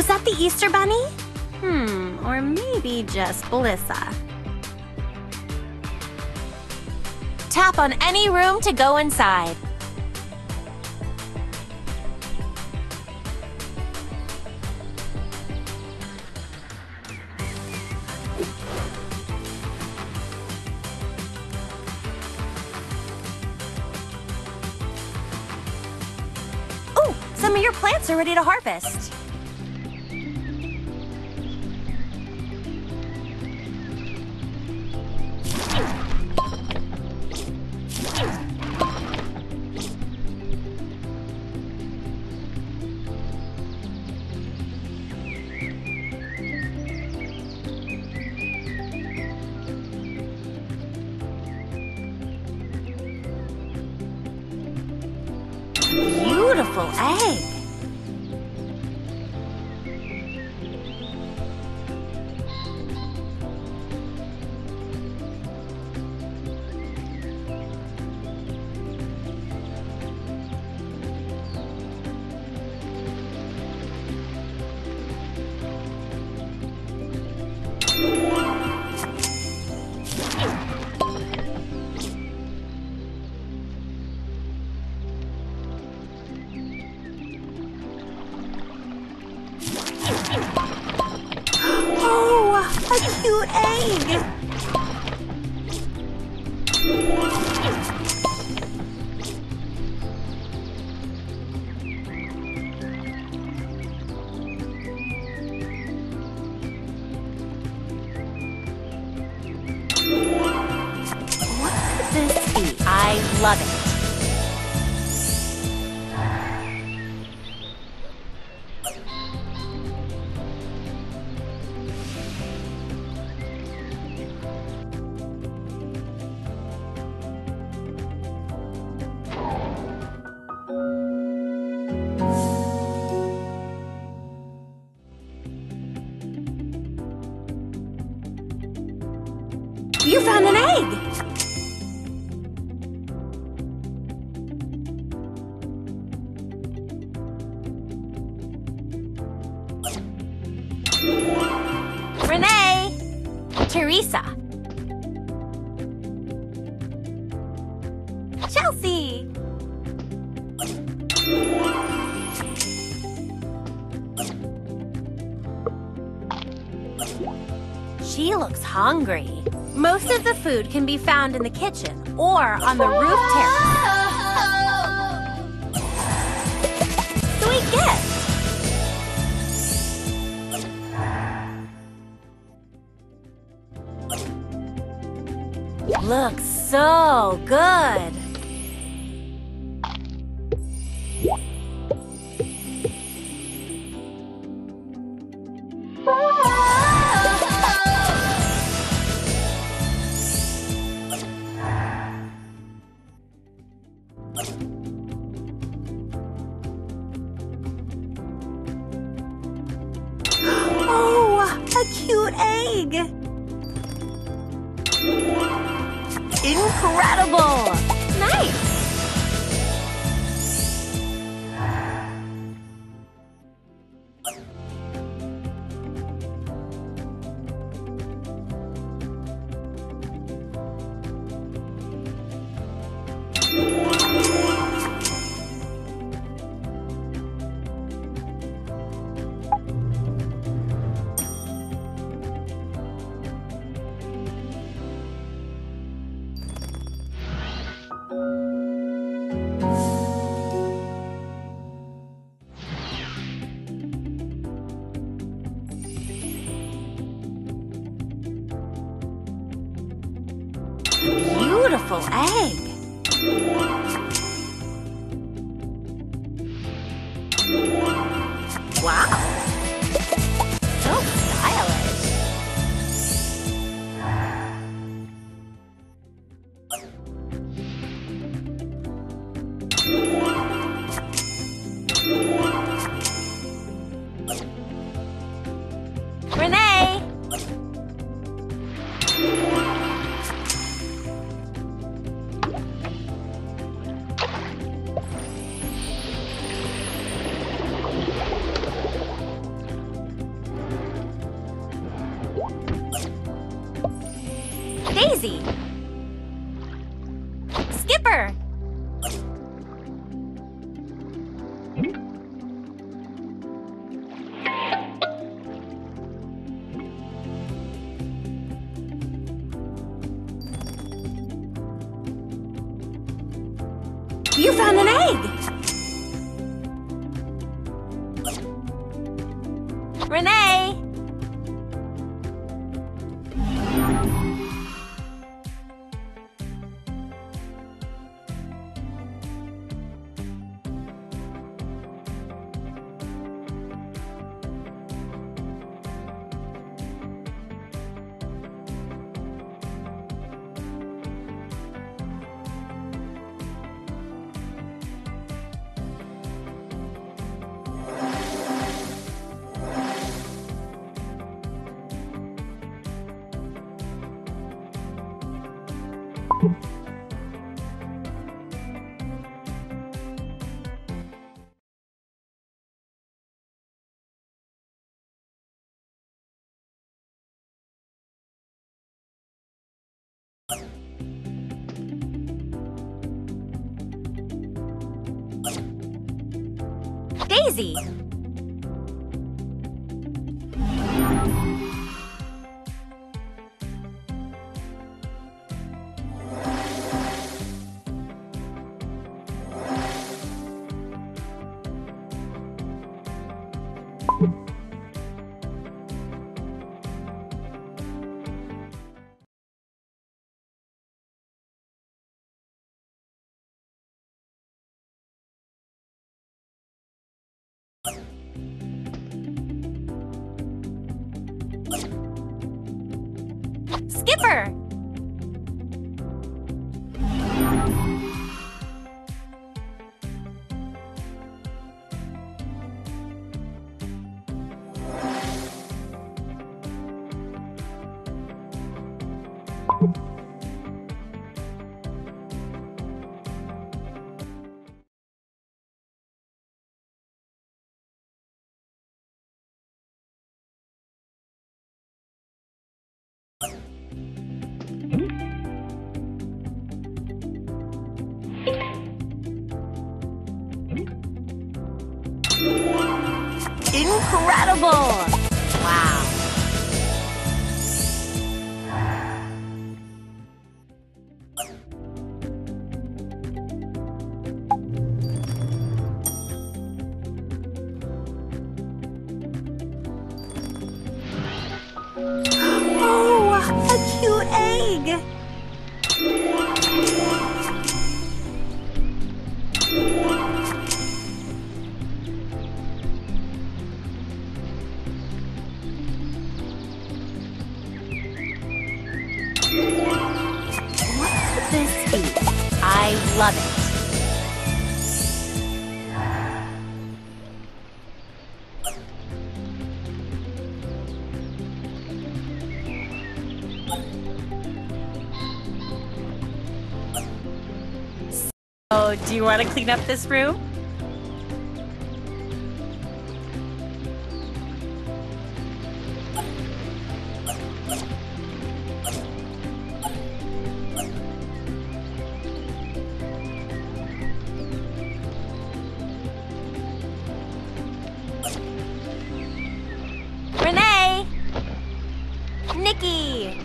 Was that the Easter Bunny? Or maybe just Blissa. Tap on any room to go inside. Ooh, some of your plants are ready to harvest. Renee! Teresa! Chelsea! She looks hungry. Most of the food can be found in the kitchen or on the roof terrace. Sweet gift! Looks so good. Beautiful egg. Wow. So stylish. Renee. Daisy! Skipper! You found an egg! Renee! Daisy! Skipper! Incredible! Wow! Oh, a cute egg! I love it. So, do you want to clean up this room? Renee! Nikki!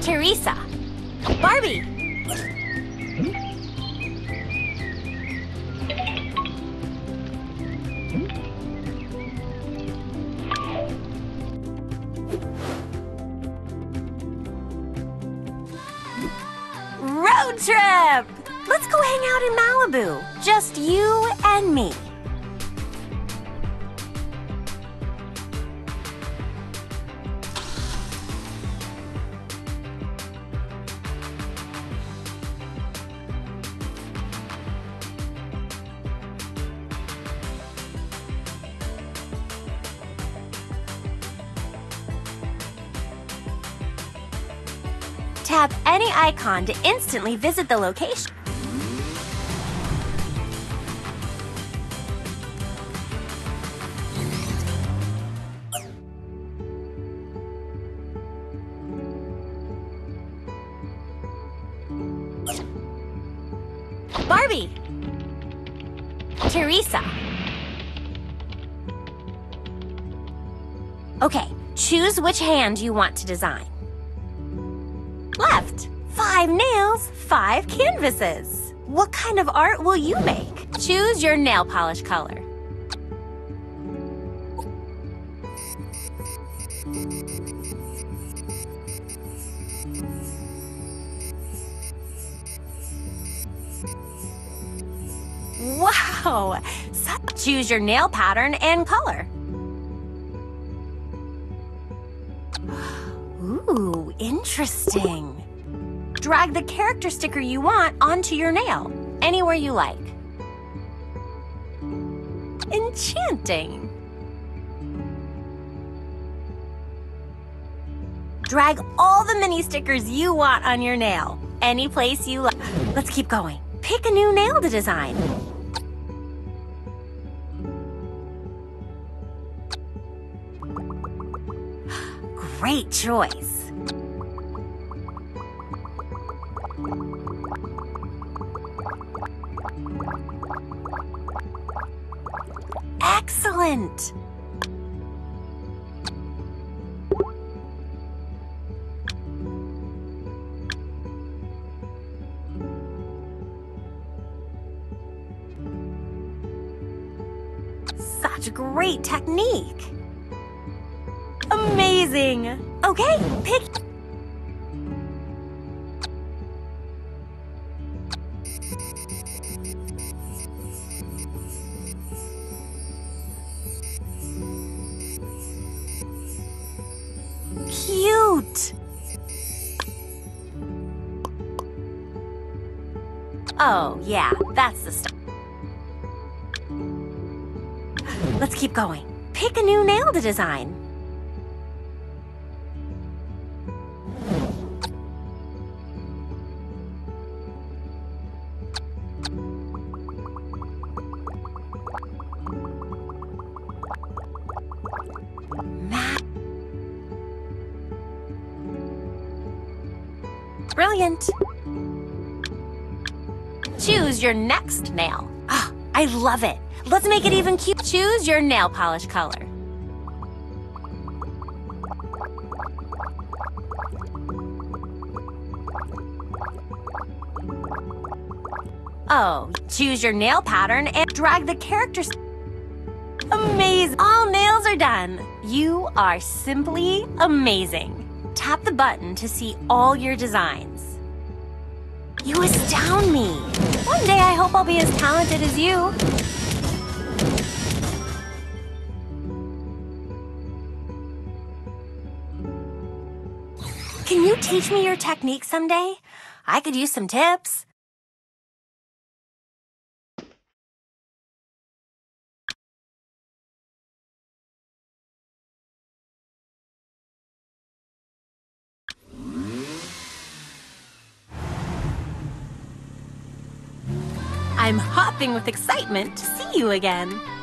Teresa! Barbie! Road trip! Let's go hang out in Malibu. Just you and me. Tap any icon to instantly visit the location. Barbie! Teresa. Okay, choose which hand you want to design. Left. 5 nails, 5 canvases. What kind of art will you make? Choose your nail polish color. Wow! So choose your nail pattern and color. Ooh, interesting. Drag the character sticker you want onto your nail, anywhere you like. Enchanting. Drag all the mini stickers you want on your nail, any place you like. Let's keep going. Pick a new nail to design. Great choice. Excellent! Such great technique! Amazing! Okay, pick... Cute! Oh, yeah, that's the stuff. Let's keep going. Pick a new nail to design. Brilliant. Choose your next nail. Oh, I love it. Let's make it even cute. Choose your nail polish color. Oh, choose your nail pattern and drag the characters. Amazing. All nails are done. You are simply amazing. Tap the button to see all your designs. You astound me. One day I hope I'll be as talented as you. Can you teach me your technique someday? I could use some tips. I'm hopping with excitement to see you again.